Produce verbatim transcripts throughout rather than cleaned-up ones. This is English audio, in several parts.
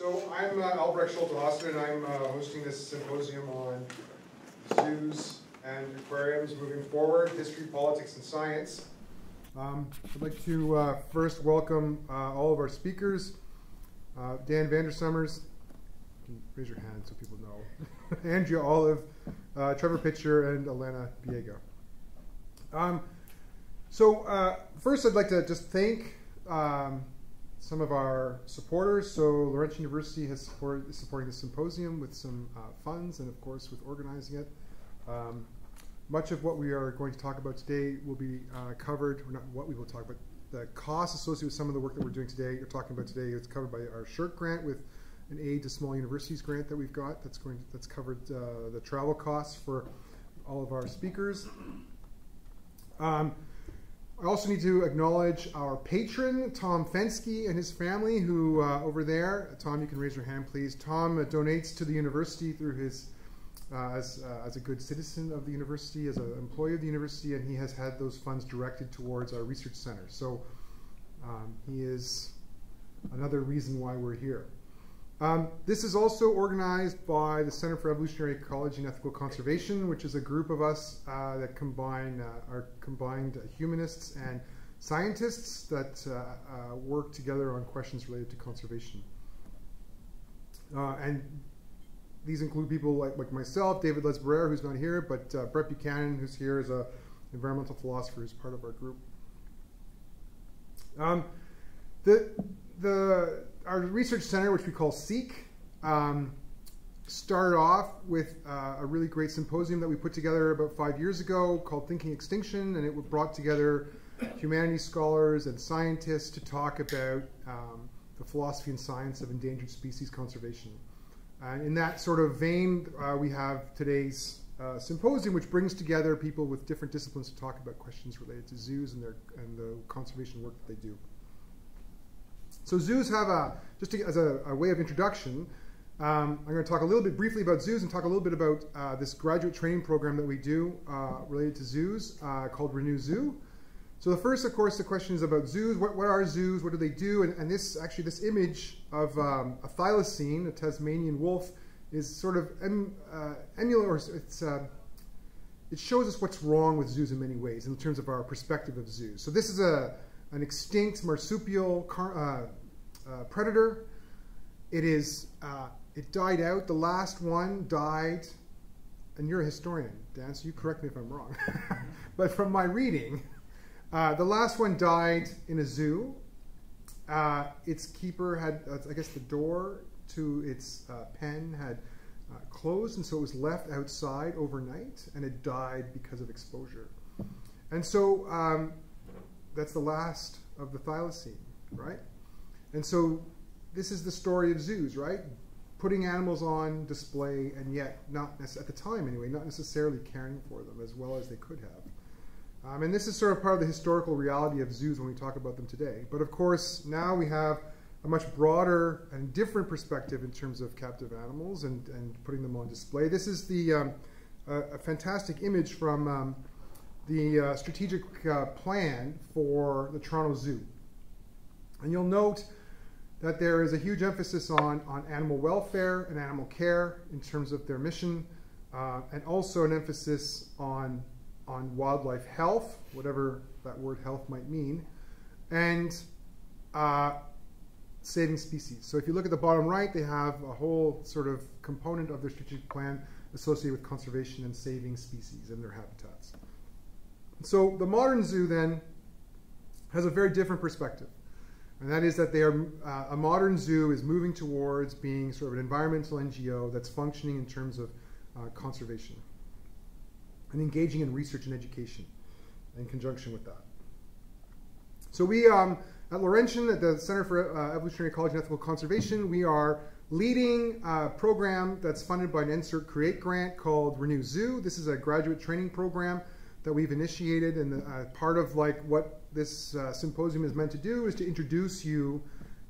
So I'm uh, Albrecht Schulte-Hostedde, and I'm uh, hosting this symposium on zoos and aquariums moving forward, history, politics, and science. Um, I'd like to uh, first welcome uh, all of our speakers. Uh, Dan van der Summers, raise your hand so people know, Andrea Olive, uh, Trevor Pitcher, and Alana Viego. Um, so uh, first I'd like to just thank um, some of our supporters. So Laurentian University has support, is supporting the symposium with some uh, funds and, of course, with organizing it. Um, much of what we are going to talk about today will be uh, covered, or not what we will talk about, the costs associated with some of the work that we're doing today, you're talking about today, it's covered by our S H R C grant with an aid to small universities grant that we've got that's, going to, that's covered uh, the travel costs for all of our speakers. Um, I also need to acknowledge our patron, Tom Fenske, and his family, who uh, over there, Tom, you can raise your hand, please. Tom uh, donates to the university through his, uh, as, uh, as a good citizen of the university, as an employee of the university, and he has had those funds directed towards our research center. So um, he is another reason why we're here. Um, this is also organized by the Center for Evolutionary Ecology and Ethical Conservation, which is a group of us uh, that combine uh, are combined uh, humanists and scientists that uh, uh, work together on questions related to conservation. Uh, and these include people like, like myself, David Lesbrerre, who's not here, but uh, Brett Buchanan, who's here, is an environmental philosopher who's part of our group. Um, the the Our research center, which we call SEEK, um, started off with uh, a really great symposium that we put together about five years ago called Thinking Extinction, and it brought together humanities scholars and scientists to talk about um, the philosophy and science of endangered species conservation. Uh, in that sort of vein, uh, we have today's uh, symposium, which brings together people with different disciplines to talk about questions related to zoos and, their, and the conservation work that they do. So zoos have a, just to, as a, a way of introduction, um, I'm going to talk a little bit briefly about zoos and talk a little bit about uh, this graduate training program that we do uh, related to zoos uh, called Renew Zoo. So the first, of course, the question is about zoos. What, what are zoos? What do they do? And, and this, actually, this image of um, a thylacine, a Tasmanian wolf, is sort of em, uh, emulator, it's, uh, it shows us what's wrong with zoos in many ways in terms of our perspective of zoos. So this is a an extinct marsupial car, uh, uh, predator. It is, uh, it died out. The last one died, and you're a historian, Dan, so you correct me if I'm wrong. But from my reading, uh, the last one died in a zoo. Uh, its keeper had, uh, I guess the door to its uh, pen had uh, closed, and so it was left outside overnight, and it died because of exposure. And so, um, that's the last of the thylacine, right? And so this is the story of zoos, right? Putting animals on display and yet, not at the time anyway, not necessarily caring for them as well as they could have. Um, and this is sort of part of the historical reality of zoos when we talk about them today. But of course, now we have a much broader and different perspective in terms of captive animals and, and putting them on display. This is the um, a, a fantastic image from um, the uh, strategic uh, plan for the Toronto Zoo. And you'll note that there is a huge emphasis on, on animal welfare and animal care in terms of their mission, uh, and also an emphasis on, on wildlife health, whatever that word health might mean, and uh, saving species. So if you look at the bottom right, they have a whole sort of component of their strategic plan associated with conservation and saving species and their habitats. So the modern zoo then has a very different perspective, and that is that they are, uh, a modern zoo is moving towards being sort of an environmental N G O that's functioning in terms of uh, conservation and engaging in research and education in conjunction with that. So we um, at Laurentian, at the Center for uh, Evolutionary Ecology and Ethical Conservation, we are leading a program that's funded by an N SERC CREATE grant called Renew Zoo. This is a graduate training program that we've initiated, and the, uh, part of like what this uh, symposium is meant to do is to introduce you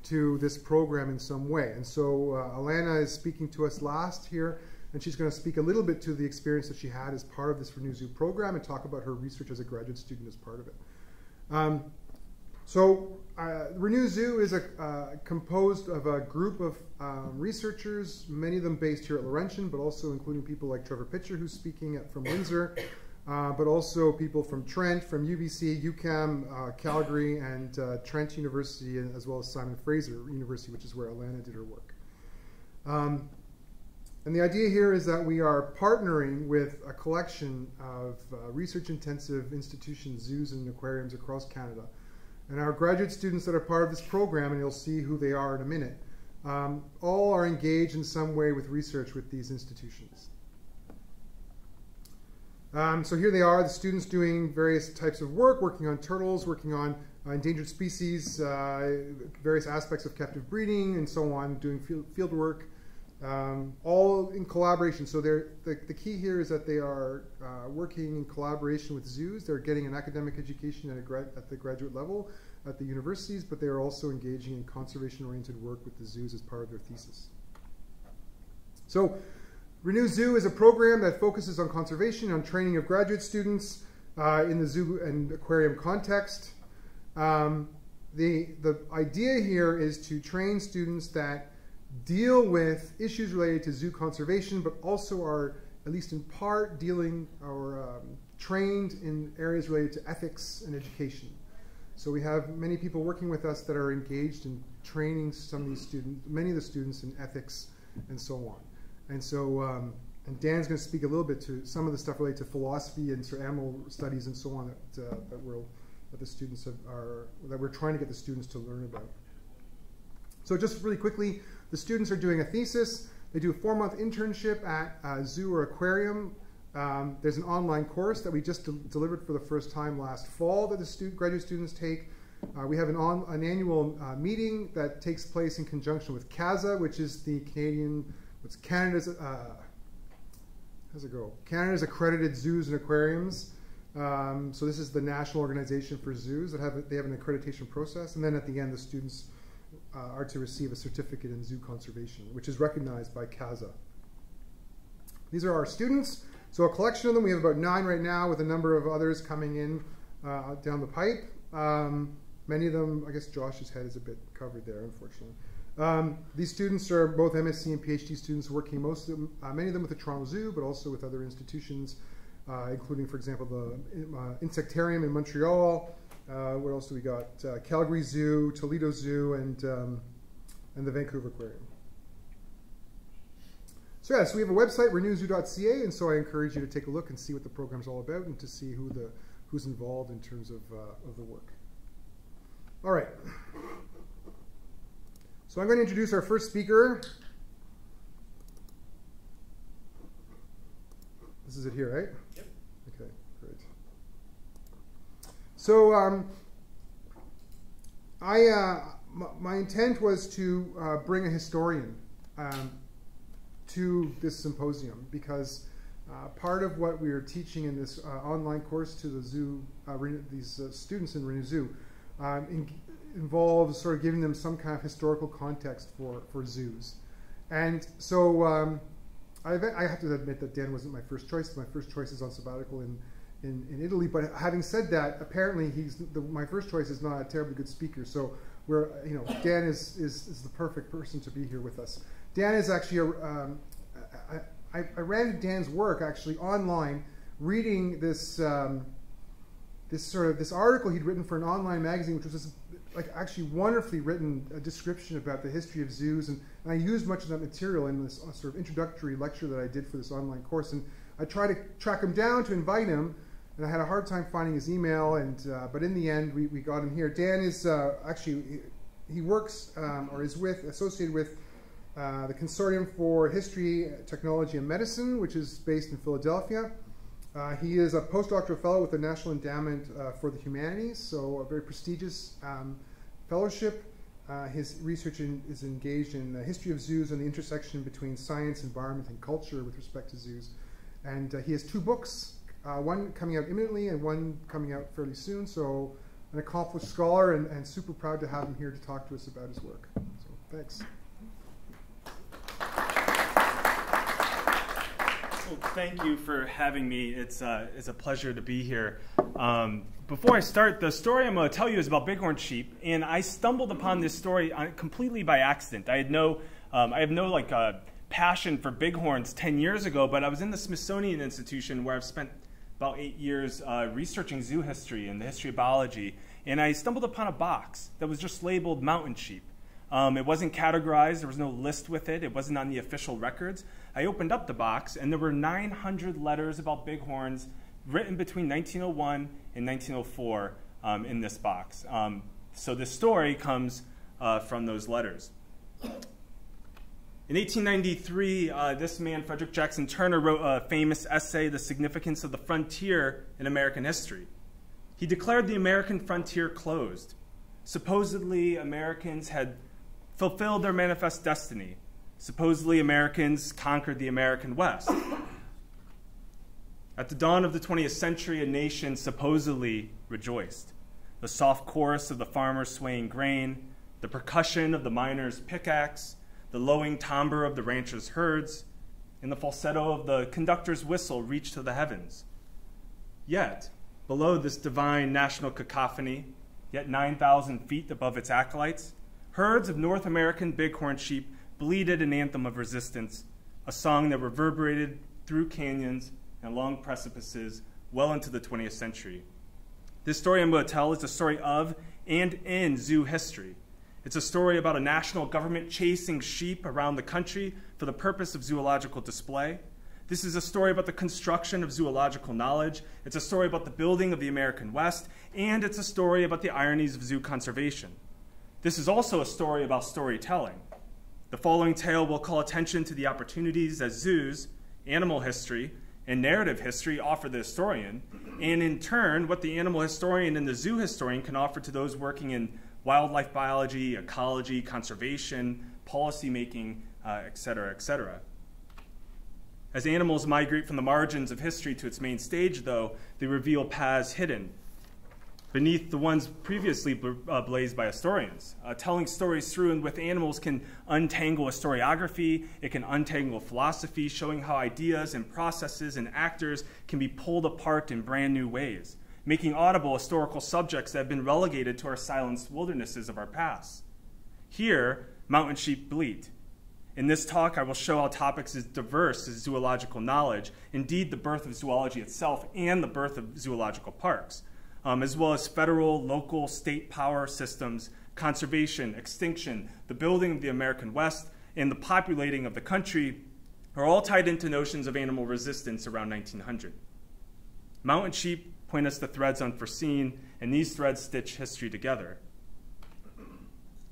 to this program in some way. And so uh, Alana is speaking to us last here, and she's going to speak a little bit to the experience that she had as part of this Renew Zoo program and talk about her research as a graduate student as part of it. Um, So uh, Renew Zoo is a, uh, composed of a group of um, researchers, many of them based here at Laurentian, but also including people like Trevor Pitcher, who's speaking at, from Windsor, uh, but also people from Trent, from U B C, U CAM, uh, Calgary, and uh, Trent University, as well as Simon Fraser University, which is where Alana did her work. Um, and the idea here is that we are partnering with a collection of uh, research-intensive institutions, zoos, and aquariums across Canada. And our graduate students that are part of this program, and you'll see who they are in a minute, um, all are engaged in some way with research with these institutions. Um, so here they are, the students doing various types of work, working on turtles, working on uh, endangered species, uh, various aspects of captive breeding, and so on, doing field, field work, um, all in collaboration. So they're, the, the key here is that they are uh, working in collaboration with zoos. They're getting an academic education at, a grad, at the graduate level at the universities, but they are also engaging in conservation-oriented work with the zoos as part of their thesis. So Renew Zoo is a program that focuses on conservation, on training of graduate students uh, in the zoo and aquarium context. Um, the, the idea here is to train students that deal with issues related to zoo conservation, but also are, at least in part, dealing or um, trained in areas related to ethics and education. So we have many people working with us that are engaged in training some of these students, many of the students in ethics and so on. And so, um, and Dan's going to speak a little bit to some of the stuff related to philosophy and sort of animal studies and so on that uh, that we're that the students have, are that we're trying to get the students to learn about. So, just really quickly, the students are doing a thesis. They do a four-month internship at a zoo or aquarium. Um, there's an online course that we just de delivered for the first time last fall that the student, graduate students take. Uh, we have an, on, an annual uh, meeting that takes place in conjunction with CASA, which is the Canadian. It's Canada's, uh, how's it go? Canada's accredited zoos and aquariums. Um, so this is the national organization for zoos that have a, they have an accreditation process, and then at the end the students uh, are to receive a certificate in zoo conservation, which is recognized by CASA. These are our students. So a collection of them. We have about nine right now, with a number of others coming in uh, down the pipe. Um, many of them, I guess Josh's head is a bit covered there, unfortunately. Um, these students are both M S c and P H D students working, most of them, uh, many of them with the Toronto Zoo, but also with other institutions, uh, including, for example, the uh, Insectarium in Montreal. Uh, what else do we got? Uh, Calgary Zoo, Toledo Zoo, and, um, and the Vancouver Aquarium. So yeah, so we have a website, renew zoo dot c a, and so I encourage you to take a look and see what the program's all about and to see who the, who's involved in terms of, uh, of the work. All right. So I'm going to introduce our first speaker. This is it here, right? Yep. Okay, great. So um, I, uh, my intent was to uh, bring a historian um, to this symposium, because uh, part of what we are teaching in this uh, online course to the zoo, uh, these uh, students in Renew Zoo, um, in, involves sort of giving them some kind of historical context for, for zoos. And so um, I, I have to admit that Dan wasn't my first choice. My first choice is on sabbatical in, in, in Italy. But having said that, apparently he's the, my first choice is not a terribly good speaker. So we're, you know, Dan is, is, is the perfect person to be here with us. Dan is actually, a, um, I, I, I ran Dan's work actually online, reading this, um, this sort of, this article he'd written for an online magazine, which was this like actually wonderfully written a description about the history of zoos, and, and I used much of that material in this sort of introductory lecture that I did for this online course, and I tried to track him down to invite him, and I had a hard time finding his email, and uh, but in the end we, we got him here. Dan is uh, actually, he works um, or is with, associated with uh, the Consortium for History, Technology and Medicine, which is based in Philadelphia. Uh, he is a postdoctoral fellow with the National Endowment uh, for the Humanities, so a very prestigious um, fellowship. Uh, his research in, is engaged in the history of zoos and the intersection between science, environment, and culture with respect to zoos. And uh, he has two books, uh, one coming out imminently and one coming out fairly soon, so an accomplished scholar, and, and super proud to have him here to talk to us about his work. So, thanks. Well, thank you for having me. It's, uh, it's a pleasure to be here. Um, before I start, the story I'm going to tell you is about bighorn sheep, and I stumbled upon this story completely by accident. I had no, um, I have no like uh, passion for bighorns ten years ago, but I was in the Smithsonian Institution where I've spent about eight years uh, researching zoo history and the history of biology, and I stumbled upon a box that was just labeled mountain sheep. Um, it wasn't categorized, there was no list with it, it wasn't on the official records. I opened up the box and there were nine hundred letters about bighorns written between nineteen oh one and nineteen oh four um, in this box. Um, so this story comes uh, from those letters. In eighteen ninety-three, uh, this man, Frederick Jackson Turner, wrote a famous essay, The Significance of the Frontier in American History. He declared the American frontier closed. Supposedly, Americans had fulfilled their manifest destiny. Supposedly, Americans conquered the American West. At the dawn of the twentieth century, a nation supposedly rejoiced. The soft chorus of the farmer's swaying grain, the percussion of the miner's pickaxe, the lowing timbre of the rancher's herds, and the falsetto of the conductor's whistle reached to the heavens. Yet, below this divine national cacophony, yet nine thousand feet above its acolytes, herds of North American bighorn sheep bleated an anthem of resistance, a song that reverberated through canyons and long precipices well into the twentieth century. This story I'm going to tell is a story of and in zoo history. It's a story about a national government chasing sheep around the country for the purpose of zoological display. This is a story about the construction of zoological knowledge. It's a story about the building of the American West, and it's a story about the ironies of zoo conservation. This is also a story about storytelling. The following tale will call attention to the opportunities that zoos, animal history, and narrative history offer the historian, and in turn, what the animal historian and the zoo historian can offer to those working in wildlife biology, ecology, conservation, policy making, uh, et cetera, et cetera. As animals migrate from the margins of history to its main stage, though, they reveal paths hidden beneath the ones previously bl uh, blazed by historians. Uh, telling stories through and with animals can untangle historiography, it can untangle philosophy, showing how ideas and processes and actors can be pulled apart in brand new ways, making audible historical subjects that have been relegated to our silenced wildernesses of our past. Here, mountain sheep bleat. In this talk, I will show how topics as diverse as zoological knowledge, indeed the birth of zoology itself and the birth of zoological parks, um, as well as federal, local, state power systems, conservation, extinction, the building of the American West, and the populating of the country are all tied into notions of animal resistance around nineteen hundred. Mountain sheep point us to threads unforeseen, and these threads stitch history together.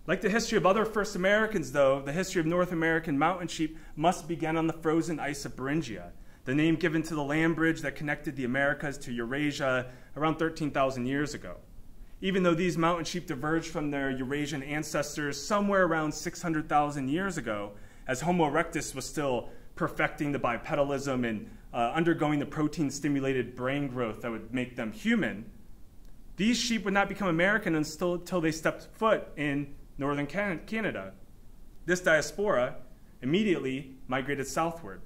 Like the history of other first Americans, though, the history of North American mountain sheep must begin on the frozen ice of Beringia, the name given to the land bridge that connected the Americas to Eurasia around thirteen thousand years ago. Even though these mountain sheep diverged from their Eurasian ancestors somewhere around six hundred thousand years ago, as Homo erectus was still perfecting the bipedalism and Uh, undergoing the protein-stimulated brain growth that would make them human, these sheep would not become American until, until they stepped foot in northern Canada. This diaspora immediately migrated southward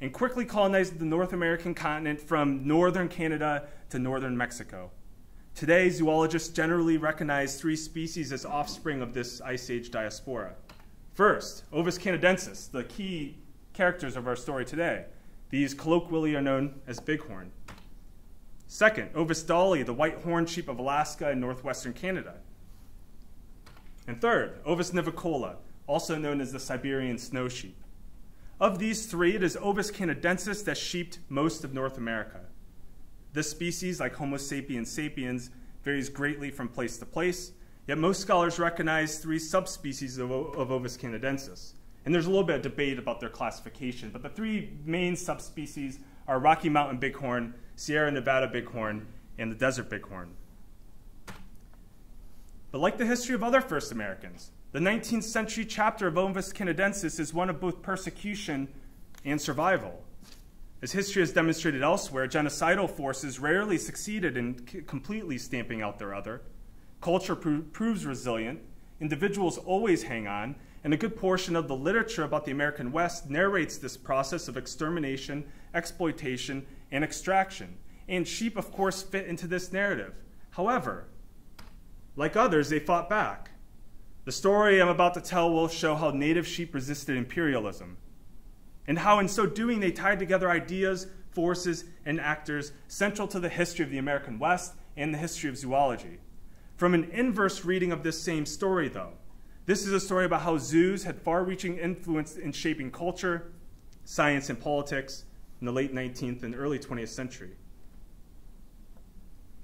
and quickly colonized the North American continent from northern Canada to northern Mexico. Today, zoologists generally recognize three species as offspring of this Ice Age diaspora. First, Ovis canadensis, the key characters of our story today. These colloquially are known as bighorn. Second, Ovis dalli, the white horned sheep of Alaska and northwestern Canada. And third, Ovis navicola, also known as the Siberian snow sheep. Of these three, it is Ovis canadensis that sheeped most of North America. This species, like Homo sapiens sapiens, varies greatly from place to place, yet most scholars recognize three subspecies of, of Ovis canadensis. And there's a little bit of debate about their classification, but the three main subspecies are Rocky Mountain bighorn, Sierra Nevada bighorn, and the desert bighorn. But like the history of other first Americans, the nineteenth century chapter of Ovis canadensis is one of both persecution and survival. As history has demonstrated elsewhere, genocidal forces rarely succeeded in completely stamping out their other. Culture pro proves resilient, individuals always hang on, and a good portion of the literature about the American West narrates this process of extermination, exploitation, and extraction, And sheep, of course, fit into this narrative. However, like others, they fought back. The story I'm about to tell will show how native sheep resisted imperialism, and how in so doing they tied together ideas, forces, and actors central to the history of the American West and the history of zoology. From an inverse reading of this same story, though, this is a story about how zoos had far-reaching influence in shaping culture, science, and politics in the late nineteenth and early twentieth century.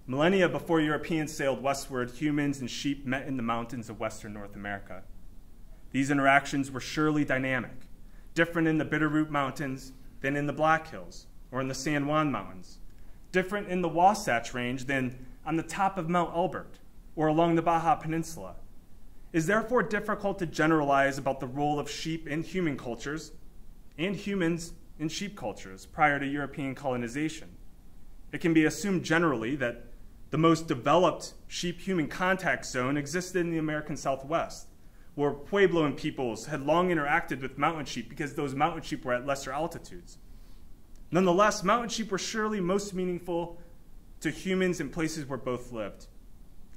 Millennia before Europeans sailed westward, humans and sheep met in the mountains of western North America. These interactions were surely dynamic, different in the Bitterroot Mountains than in the Black Hills or in the San Juan Mountains, different in the Wasatch Range than on the top of Mount Albert or along the Baja Peninsula. It is therefore difficult to generalize about the role of sheep in human cultures and humans in sheep cultures prior to European colonization. It can be assumed generally that the most developed sheep-human contact zone existed in the American Southwest, where Puebloan peoples had long interacted with mountain sheep because those mountain sheep were at lesser altitudes. Nonetheless, mountain sheep were surely most meaningful to humans in places where both lived,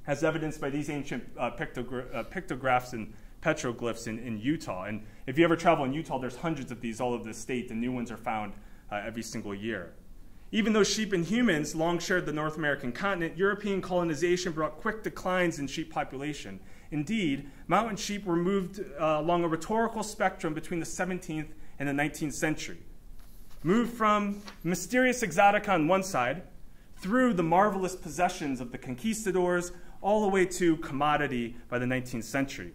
as evidenced by these ancient uh, pictogra uh, pictographs and petroglyphs in, in Utah. And if you ever travel in Utah, there's hundreds of these all over the state. The new ones are found uh, every single year. Even though sheep and humans long shared the North American continent, European colonization brought quick declines in sheep population. Indeed, mountain sheep were moved uh, along a rhetorical spectrum between the seventeenth and the nineteenth century. Moved from mysterious exotica on one side, through the marvelous possessions of the conquistadors, all the way to commodity by the nineteenth century.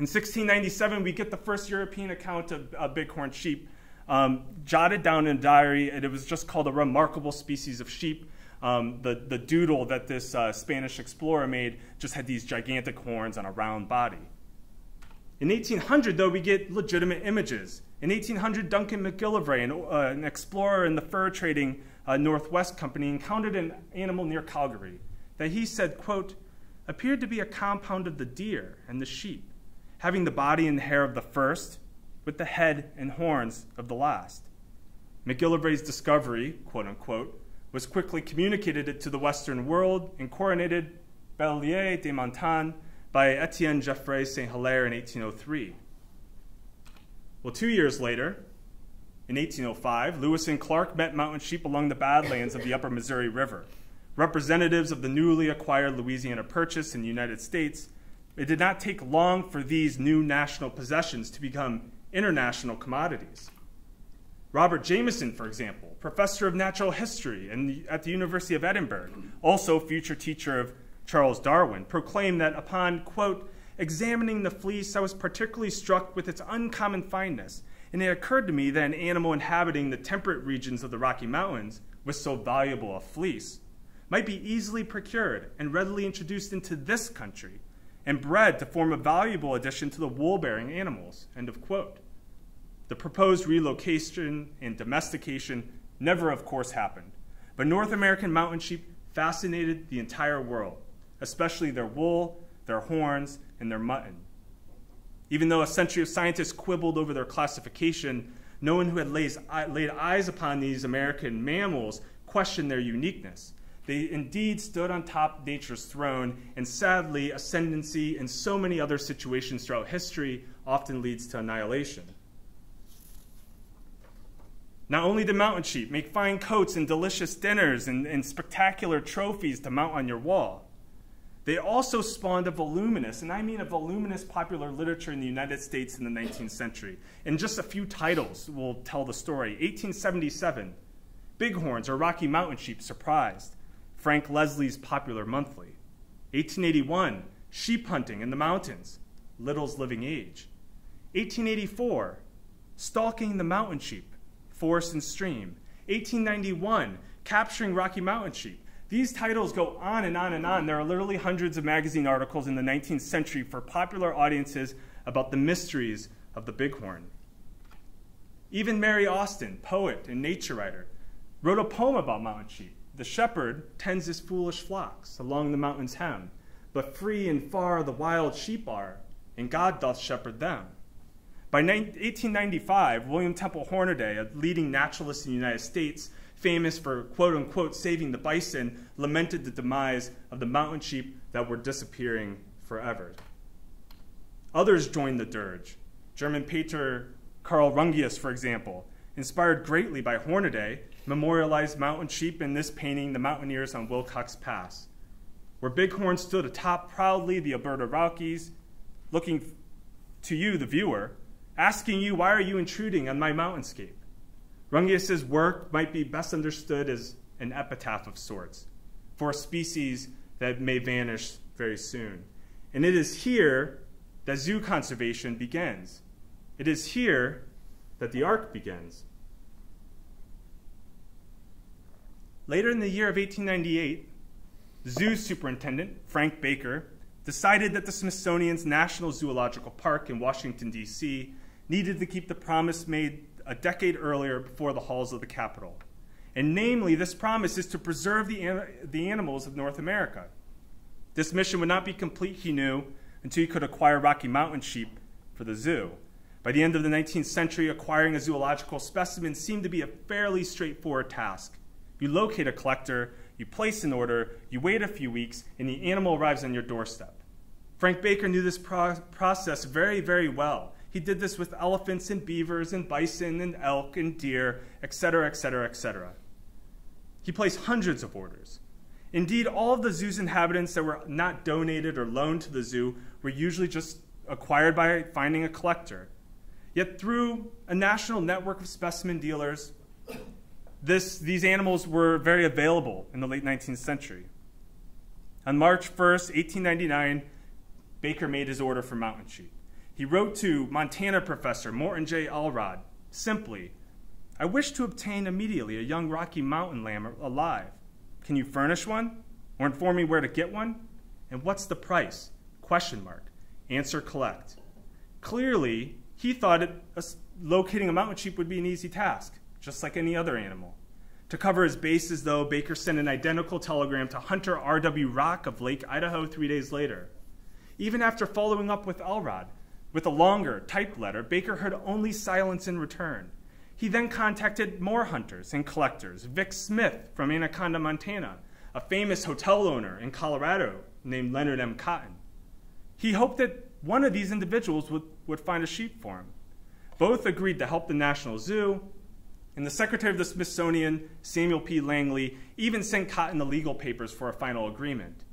In sixteen ninety-seven, we get the first European account of uh, bighorn sheep, Um, jotted down in a diary, and it was just called A Remarkable Species of Sheep. Um, the, the doodle that this uh, Spanish explorer made just had these gigantic horns on a round body. In eighteen hundred, though, we get legitimate images. In eighteen hundred, Duncan McGillivray, an, uh, an explorer in the fur trading uh, Northwest Company, encountered an animal near Calgary that he said, quote, appeared to be a compound of the deer and the sheep, having the body and hair of the first, with the head and horns of the last. McGillivray's discovery, quote unquote, was quickly communicated to the Western world and coronated Bellier de Montagne by Etienne Geoffroy Saint Hilaire in eighteen oh three. Well, two years later, in eighteen oh five, Lewis and Clark met mountain sheep along the Badlands of the Upper Missouri River. Representatives of the newly acquired Louisiana Purchase in the United States, it did not take long for these new national possessions to become international commodities. Robert Jameson, for example, professor of natural history and at the University of Edinburgh, also future teacher of Charles Darwin, proclaimed that upon, quote, examining the fleece, I was particularly struck with its uncommon fineness, and it occurred to me that an animal inhabiting the temperate regions of the Rocky Mountains with so valuable a fleece might be easily procured and readily introduced into this country and bred to form a valuable addition to the wool-bearing animals, end of quote. The proposed relocation and domestication never, of course, happened, but North American mountain sheep fascinated the entire world, especially their wool, their horns, and their mutton. Even though a century of scientists quibbled over their classification, no one who had lays, laid eyes upon these American mammals questioned their uniqueness. They indeed stood on top of nature's throne, and sadly, ascendancy in so many other situations throughout history often leads to annihilation. Not only did mountain sheep make fine coats and delicious dinners and, and spectacular trophies to mount on your wall, they also spawned a voluminous, and I mean a voluminous popular literature in the United States in the nineteenth century. And just a few titles will tell the story. eighteen seventy-seven, Bighorns or Rocky Mountain Sheep Surprised, Frank Leslie's Popular Monthly. eighteen eighty-one, Sheep Hunting in the Mountains, Little's Living Age. eighteen eighty-four, Stalking the Mountain Sheep, Forest and Stream. eighteen ninety-one, Capturing Rocky Mountain Sheep. These titles go on and on and on. There are literally hundreds of magazine articles in the nineteenth century for popular audiences about the mysteries of the bighorn. Even Mary Austin, poet and nature writer, wrote a poem about mountain sheep. The shepherd tends his foolish flocks along the mountain's hem, but free and far the wild sheep are, and God doth shepherd them. By eighteen ninety-five, William Temple Hornaday, a leading naturalist in the United States, famous for quote-unquote saving the bison, lamented the demise of the mountain sheep that were disappearing forever. Others joined the dirge. German painter Karl Rungius, for example, inspired greatly by Hornaday, memorialized mountain sheep in this painting, The Mountaineers on Wilcox Pass, where bighorns stood atop proudly the Alberta Rockies, looking to you, the viewer, asking you, why are you intruding on my mountainscape? Rungius's work might be best understood as an epitaph of sorts for a species that may vanish very soon. And it is here that zoo conservation begins. It is here that the A R C begins. Later in the year of eighteen ninety-eight, zoo superintendent Frank Baker decided that the Smithsonian's National Zoological Park in Washington, D C needed to keep the promise made a decade earlier before the halls of the Capitol. And namely, this promise is to preserve the, the animals of North America. This mission would not be complete, he knew, until he could acquire Rocky Mountain sheep for the zoo. By the end of the nineteenth century, acquiring a zoological specimen seemed to be a fairly straightforward task. You locate a collector, you place an order, you wait a few weeks, and the animal arrives on your doorstep. Frank Baker knew this pro process very, very well. He did this with elephants and beavers and bison and elk and deer, et cetera, et cetera, et cetera. He placed hundreds of orders. Indeed, all of the zoo's inhabitants that were not donated or loaned to the zoo were usually just acquired by finding a collector. Yet through a national network of specimen dealers, this, these animals were very available in the late nineteenth century. On March first, eighteen ninety-nine, Baker made his order for mountain sheep. He wrote to Montana professor Morton J. Allred simply, "I wish to obtain immediately a young Rocky Mountain lamb alive. Can you furnish one? Or inform me where to get one? And what's the price? Question mark. Answer collect." Clearly, he thought it, uh, locating a mountain sheep would be an easy task, just like any other animal. To cover his bases, though, Baker sent an identical telegram to Hunter R W Rock of Lake Idaho three days later. Even after following up with Allred, with a longer, typed letter, Baker heard only silence in return. He then contacted more hunters and collectors. Vic Smith from Anaconda, Montana, a famous hotel owner in Colorado named Leonard M. Cotton. He hoped that one of these individuals would, would find a sheep for him. Both agreed to help the National Zoo, and the Secretary of the Smithsonian, Samuel P. Langley, even sent Cotton the legal papers for a final agreement.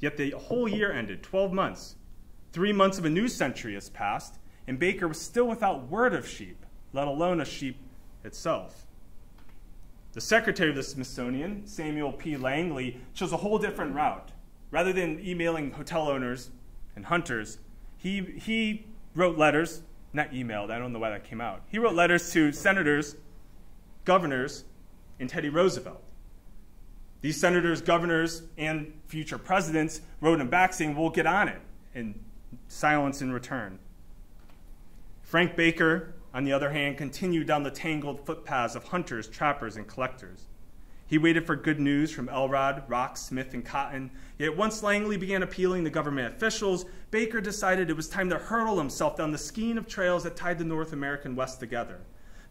Yet the whole year ended, twelve months. Three months of a new century has passed, and Baker was still without word of sheep, let alone a sheep itself. The Secretary of the Smithsonian, Samuel P. Langley, chose a whole different route. Rather than emailing hotel owners and hunters, he, he wrote letters, not emailed, I don't know why that came out. He wrote letters to senators, governors, and Teddy Roosevelt. These senators, governors, and future presidents wrote him back saying, "We'll get on it," and silence in return. Frank Baker, on the other hand, continued down the tangled footpaths of hunters, trappers, and collectors. He waited for good news from Allred, Rock, Smith, and Cotton, yet once Langley began appealing to government officials, Baker decided it was time to hurl himself down the skein of trails that tied the North American West together.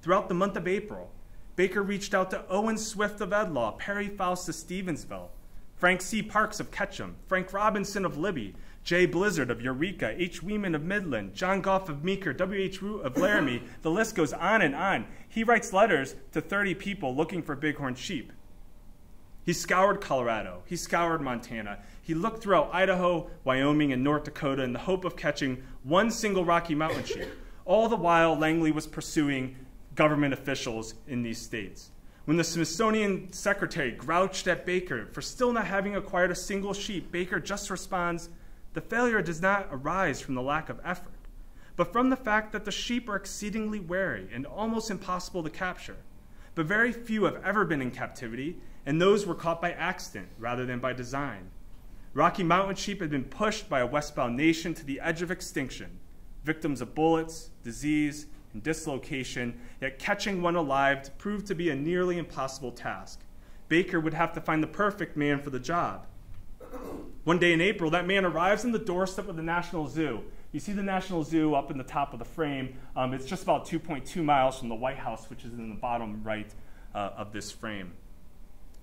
Throughout the month of April, Baker reached out to Owen Swift of Edlaw, Perry Faust of Stevensville, Frank C. Parks of Ketchum, Frank Robinson of Libby, J. Blizzard of Eureka, H. Wieman of Midland, John Goff of Meeker, W. H. Root of Laramie. The list goes on and on. He writes letters to thirty people looking for bighorn sheep. He scoured Colorado. He scoured Montana. He looked throughout Idaho, Wyoming, and North Dakota in the hope of catching one single Rocky Mountain sheep. All the while, Langley was pursuing government officials in these states. When the Smithsonian secretary grouched at Baker for still not having acquired a single sheep, Baker just responds, "The failure does not arise from the lack of effort, but from the fact that the sheep are exceedingly wary and almost impossible to capture. But very few have ever been in captivity, and those were caught by accident rather than by design. Rocky Mountain sheep had been pushed by a westbound nation to the edge of extinction, victims of bullets, disease, and dislocation, yet catching one alive proved to be a nearly impossible task. Baker would have to find the perfect man for the job. One day in April, that man arrives on the doorstep of the National Zoo. You see the National Zoo up in the top of the frame. Um, it's just about two point two miles from the White House, which is in the bottom right uh, of this frame.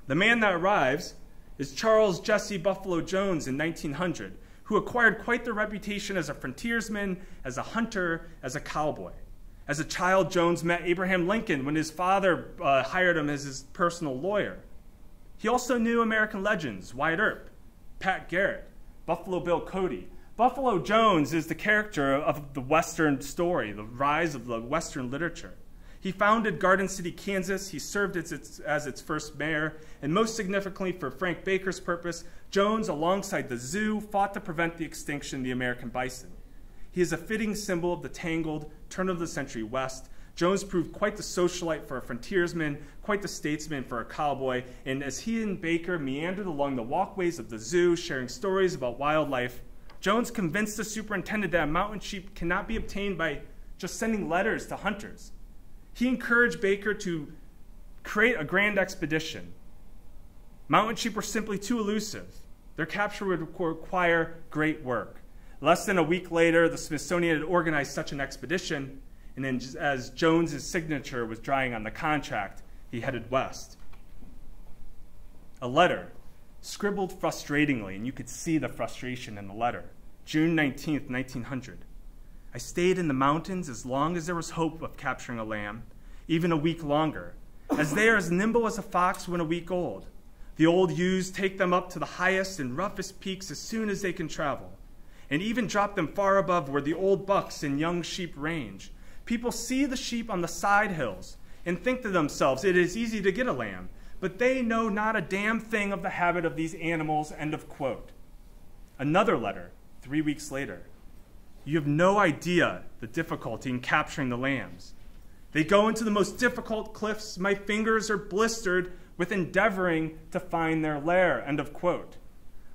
The man that arrives is Charles Jesse Buffalo Jones in nineteen hundred, who acquired quite the reputation as a frontiersman, as a hunter, as a cowboy. As a child, Jones met Abraham Lincoln when his father uh, hired him as his personal lawyer. He also knew American legends, Wyatt Earp, Pat Garrett, Buffalo Bill Cody. Buffalo Jones is the character of the Western story, the rise of the Western literature. He founded Garden City, Kansas. He served as its, as its first mayor. And most significantly for Frank Baker's purpose, Jones, alongside the zoo, fought to prevent the extinction of the American bison. He is a fitting symbol of the tangled, turn-of-the-century West. Jones proved quite the socialite for a frontiersman, quite the statesman for a cowboy. And as he and Baker meandered along the walkways of the zoo, sharing stories about wildlife, Jones convinced the superintendent that a mountain sheep cannot be obtained by just sending letters to hunters. He encouraged Baker to create a grand expedition. Mountain sheep were simply too elusive. Their capture would require great work. Less than a week later, the Smithsonian had organized such an expedition, and then as Jones's signature was drying on the contract, he headed west. A letter, scribbled frustratingly, and you could see the frustration in the letter. June nineteenth, nineteen hundred. I stayed in the mountains as long as there was hope of capturing a lamb, even a week longer, as they are as nimble as a fox when a week old. The old ewes take them up to the highest and roughest peaks as soon as they can travel, and even drop them far above where the old bucks and young sheep range. People see the sheep on the side hills and think to themselves, it is easy to get a lamb, but they know not a damn thing of the habit of these animals, end of quote. Another letter, three weeks later. You have no idea the difficulty in capturing the lambs. They go into the most difficult cliffs. My fingers are blistered with endeavoring to find their lair, end of quote.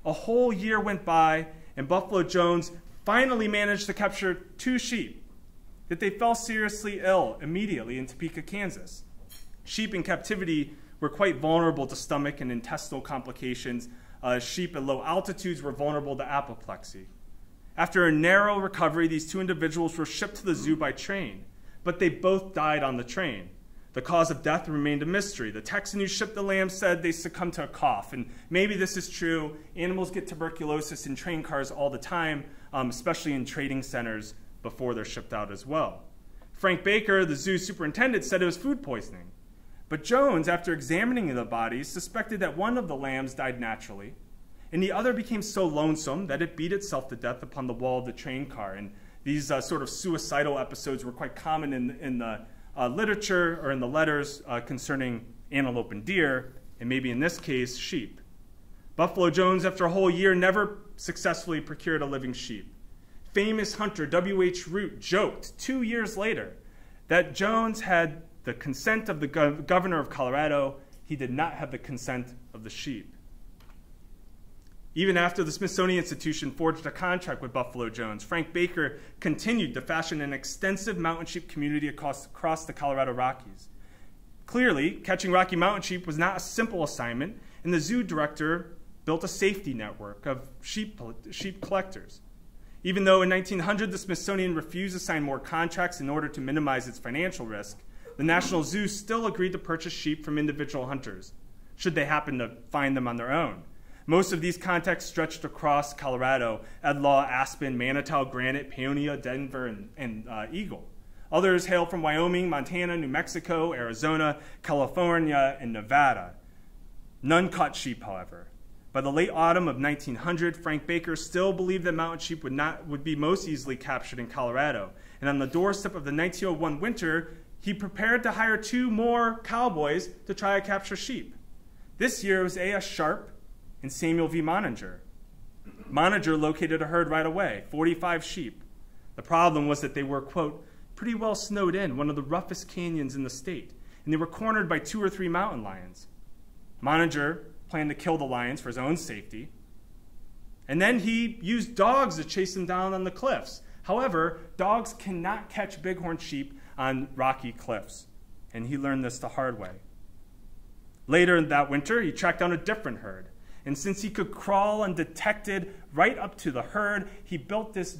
A whole year went by, and Buffalo Jones finally managed to capture two sheep, yet they fell seriously ill immediately in Topeka, Kansas. Sheep in captivity were quite vulnerable to stomach and intestinal complications. Uh, sheep at low altitudes were vulnerable to apoplexy. After a narrow recovery, these two individuals were shipped to the zoo by train, but they both died on the train. The cause of death remained a mystery. The Texan who shipped the lamb said they succumbed to a cough, and maybe this is true. Animals get tuberculosis in train cars all the time, um, especially in trading centers before they're shipped out as well. Frank Baker, the zoo superintendent, said it was food poisoning. But Jones, after examining the bodies, suspected that one of the lambs died naturally, and the other became so lonesome that it beat itself to death upon the wall of the train car. And these uh, sort of suicidal episodes were quite common in, in the Uh, literature or in the letters uh, concerning antelope and deer, and maybe in this case, sheep. Buffalo Jones, after a whole year, never successfully procured a living sheep. Famous hunter W H Root joked two years later that Jones had the consent of the go governor of Colorado. He did not have the consent of the sheep. Even after the Smithsonian Institution forged a contract with Buffalo Jones, Frank Baker continued to fashion an extensive mountain sheep community across, across the Colorado Rockies. Clearly, catching Rocky Mountain sheep was not a simple assignment, and the zoo director built a safety network of sheep, sheep collectors. Even though in nineteen hundred the Smithsonian refused to sign more contracts in order to minimize its financial risk, the National Zoo still agreed to purchase sheep from individual hunters, should they happen to find them on their own. Most of these contacts stretched across Colorado: Etlaw, Aspen, Manitou, Granite, Paonia, Denver, and, and uh, Eagle. Others hail from Wyoming, Montana, New Mexico, Arizona, California, and Nevada. None caught sheep, however. By the late autumn of nineteen hundred, Frank Baker still believed that mountain sheep would, not, would be most easily captured in Colorado. And on the doorstep of the nineteen oh one winter, he prepared to hire two more cowboys to try to capture sheep. This year it was A S Sharp, and Samuel V. Moninger. Moninger located a herd right away, forty-five sheep. The problem was that they were, quote, pretty well snowed in, one of the roughest canyons in the state, and they were cornered by two or three mountain lions. Moninger planned to kill the lions for his own safety, and then he used dogs to chase them down on the cliffs. However, dogs cannot catch bighorn sheep on rocky cliffs, and he learned this the hard way. Later that winter, he tracked down a different herd. And since he could crawl undetected right up to the herd, he built this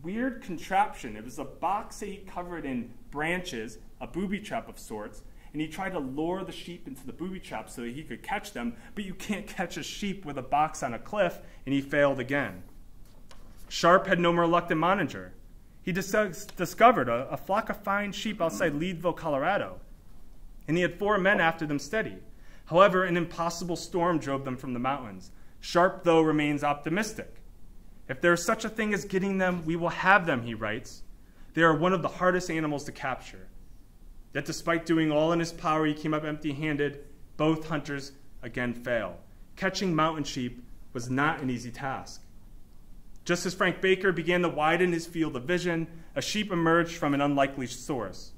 weird contraption. It was a box that he covered in branches, a booby trap of sorts, and he tried to lure the sheep into the booby trap so that he could catch them, but you can't catch a sheep with a box on a cliff, and he failed again. Sharp had no more luck than Moninger. He dis discovered a, a flock of fine sheep outside Leadville, Colorado, and he had four men after them steady. However, an impossible storm drove them from the mountains. Sharp, though, remains optimistic. If there is such a thing as getting them, we will have them, he writes. They are one of the hardest animals to capture. Yet despite doing all in his power, he came up empty-handed. Both hunters again fail. Catching mountain sheep was not an easy task. Just as Frank Baker began to widen his field of vision, a sheep emerged from an unlikely source.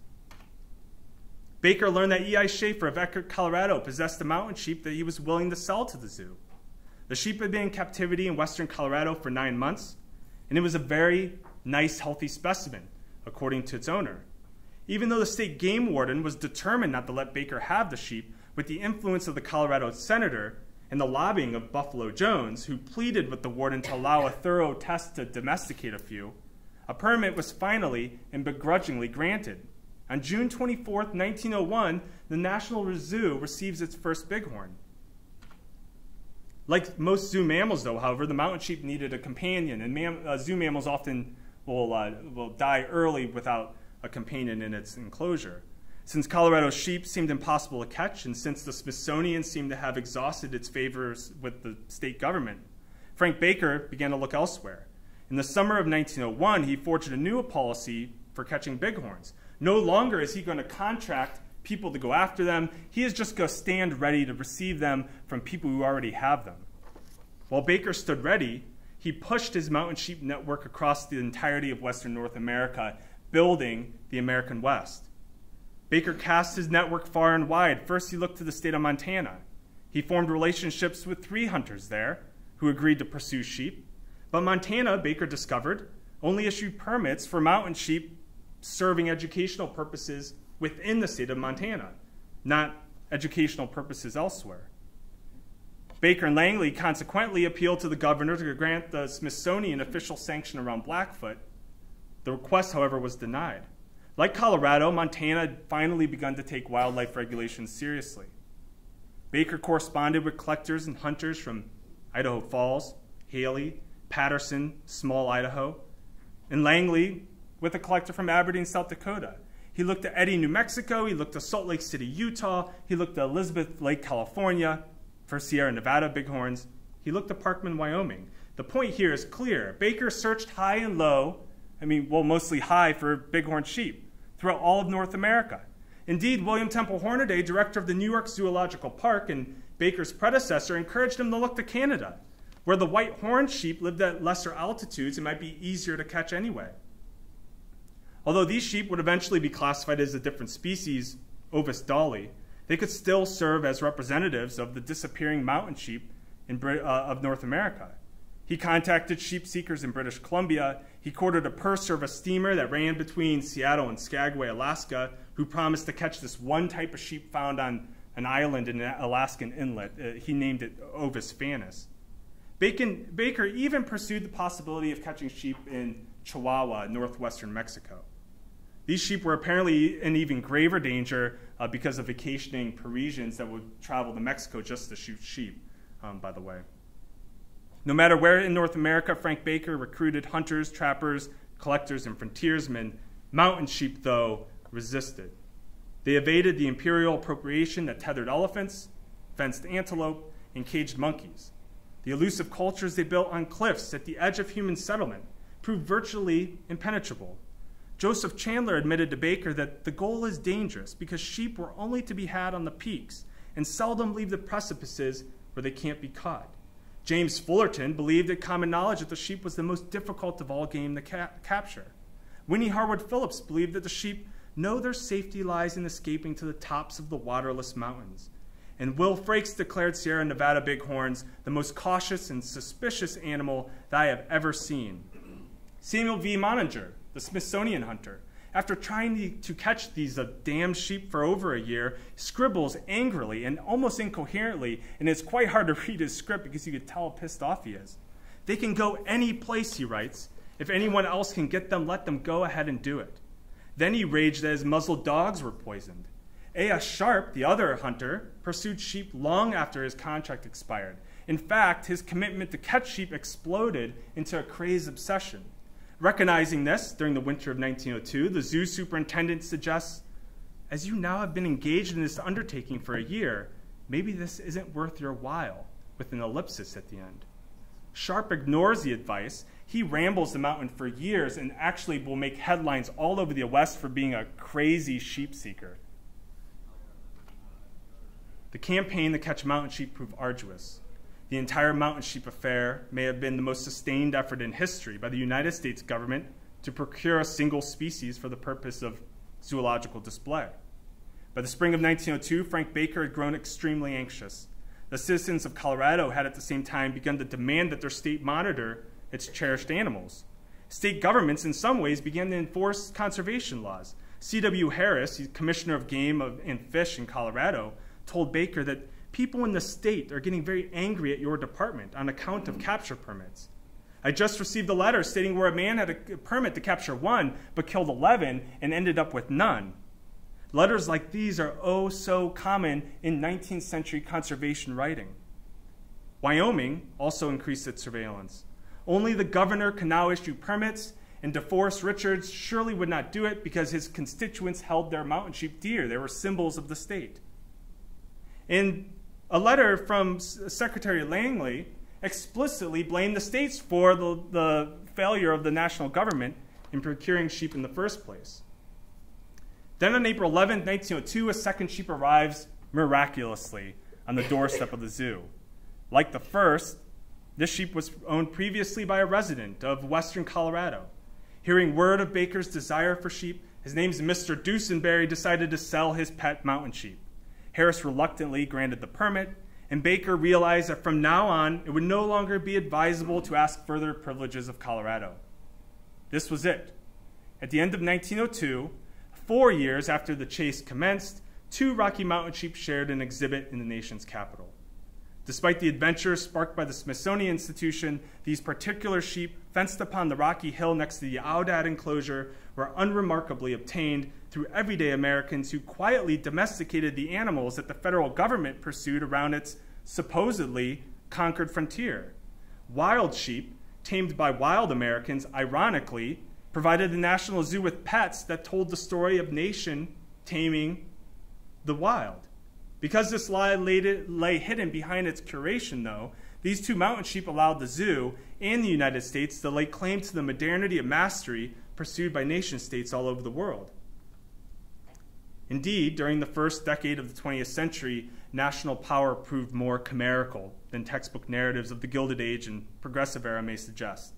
Baker learned that E I Schaefer of Eckerd, Colorado, possessed a mountain sheep that he was willing to sell to the zoo. The sheep had been in captivity in western Colorado for nine months, and it was a very nice, healthy specimen, according to its owner. Even though the state game warden was determined not to let Baker have the sheep, with the influence of the Colorado senator and the lobbying of Buffalo Jones, who pleaded with the warden to allow a thorough test to domesticate a few, a permit was finally and begrudgingly granted. On June twenty-fourth, nineteen oh one, the National Zoo receives its first bighorn. Like most zoo mammals, though, however, the mountain sheep needed a companion, and mam uh, zoo mammals often will, uh, will die early without a companion in its enclosure. Since Colorado's sheep seemed impossible to catch, and since the Smithsonian seemed to have exhausted its favors with the state government, Frank Baker began to look elsewhere. In the summer of nineteen oh one, he forged a new policy for catching bighorns. No longer is he going to contract people to go after them. He is just going to stand ready to receive them from people who already have them. While Baker stood ready, he pushed his mountain sheep network across the entirety of Western North America, building the American West. Baker cast his network far and wide. First, he looked to the state of Montana. He formed relationships with three hunters there who agreed to pursue sheep. But Montana, Baker discovered, only issued permits for mountain sheep serving educational purposes within the state of Montana, not educational purposes elsewhere. Baker and Langley consequently appealed to the governor to grant the Smithsonian official sanction around Blackfoot. The request, however, was denied. Like Colorado, Montana had finally begun to take wildlife regulations seriously. Baker corresponded with collectors and hunters from Idaho Falls, Haley, Patterson, Small, Idaho, and Langley with a collector from Aberdeen, South Dakota. He looked at Eddy, New Mexico. He looked at Salt Lake City, Utah. He looked at Elizabeth Lake, California, for Sierra Nevada bighorns. He looked at Parkman, Wyoming. The point here is clear. Baker searched high and low, I mean, well, mostly high for bighorn sheep, throughout all of North America. Indeed, William Temple Hornaday, director of the New York Zoological Park and Baker's predecessor, encouraged him to look to Canada, where the white horned sheep lived at lesser altitudes and might be easier to catch anyway. Although these sheep would eventually be classified as a different species, Ovis dalli, they could still serve as representatives of the disappearing mountain sheep in, uh, of North America. He contacted sheep seekers in British Columbia. He courted a purser of a steamer that ran between Seattle and Skagway, Alaska, who promised to catch this one type of sheep found on an island in an Alaskan inlet. Uh, he named it Ovis fanis. Bacon, Baker even pursued the possibility of catching sheep in Chihuahua, northwestern Mexico. These sheep were apparently in even graver danger uh, because of vacationing Parisians that would travel to Mexico just to shoot sheep, um, by the way. No matter where in North America, Frank Baker recruited hunters, trappers, collectors, and frontiersmen. Mountain sheep, though, resisted. They evaded the imperial appropriation that tethered elephants, fenced antelope, and caged monkeys. The elusive cultures they built on cliffs at the edge of human settlement proved virtually impenetrable. Joseph Chandler admitted to Baker that the goal is dangerous because sheep were only to be had on the peaks and seldom leave the precipices where they can't be caught. James Fullerton believed it common knowledge that the sheep was the most difficult of all game to ca capture. Winnie Harwood Phillips believed that the sheep know their safety lies in escaping to the tops of the waterless mountains. And Will Frakes declared Sierra Nevada bighorns the most cautious and suspicious animal that I have ever seen. Samuel V. Moninger, the Smithsonian hunter, after trying to catch these uh, damned sheep for over a year, scribbles angrily and almost incoherently, and it's quite hard to read his script because you can tell how pissed off he is. They can go any place, he writes. If anyone else can get them, let them go ahead and do it. Then he raged that his muzzled dogs were poisoned. A S. Sharp, the other hunter, pursued sheep long after his contract expired. In fact, his commitment to catch sheep exploded into a crazed obsession. Recognizing this, during the winter of nineteen oh two, the zoo superintendent suggests, as you now have been engaged in this undertaking for a year, maybe this isn't worth your while, with an ellipsis at the end. Sharp ignores the advice. He rambles the mountain for years and actually will make headlines all over the West for being a crazy sheep seeker. The campaign to catch mountain sheep proved arduous. The entire mountain sheep affair may have been the most sustained effort in history by the United States government to procure a single species for the purpose of zoological display. By the spring of nineteen oh two, Frank Baker had grown extremely anxious. The citizens of Colorado had at the same time begun to demand that their state monitor its cherished animals. State governments, in some ways, began to enforce conservation laws. C W Harris, the commissioner of game and fish in Colorado, told Baker that people in the state are getting very angry at your department on account of capture permits. I just received a letter stating where a man had a permit to capture one, but killed eleven and ended up with none. Letters like these are oh so common in nineteenth century conservation writing. Wyoming also increased its surveillance. Only the governor can now issue permits, and DeForest Richards surely would not do it because his constituents held their mountain sheep dear. They were symbols of the state. In a letter from Secretary Langley, explicitly blamed the states for the, the failure of the national government in procuring sheep in the first place. Then on April eleventh, nineteen oh two, a second sheep arrives miraculously on the doorstep of the zoo. Like the first, this sheep was owned previously by a resident of western Colorado. Hearing word of Baker's desire for sheep, his name's Mister Dusenberry decided to sell his pet mountain sheep. Harris reluctantly granted the permit, and Baker realized that from now on, it would no longer be advisable to ask further privileges of Colorado. This was it. At the end of nineteen oh two, four years after the chase commenced, two Rocky Mountain sheep shared an exhibit in the nation's capital. Despite the adventure sparked by the Smithsonian Institution, these particular sheep, fenced upon the rocky hill next to the Audad enclosure, were unremarkably obtained through everyday Americans who quietly domesticated the animals that the federal government pursued around its supposedly conquered frontier. Wild sheep, tamed by wild Americans, ironically, provided the National Zoo with pets that told the story of nation taming the wild. Because this lie lay hidden behind its curation, though, these two mountain sheep allowed the zoo and the United States to lay claim to the modernity of mastery pursued by nation states all over the world. Indeed, during the first decade of the twentieth century, national power proved more chimerical than textbook narratives of the Gilded Age and Progressive Era may suggest.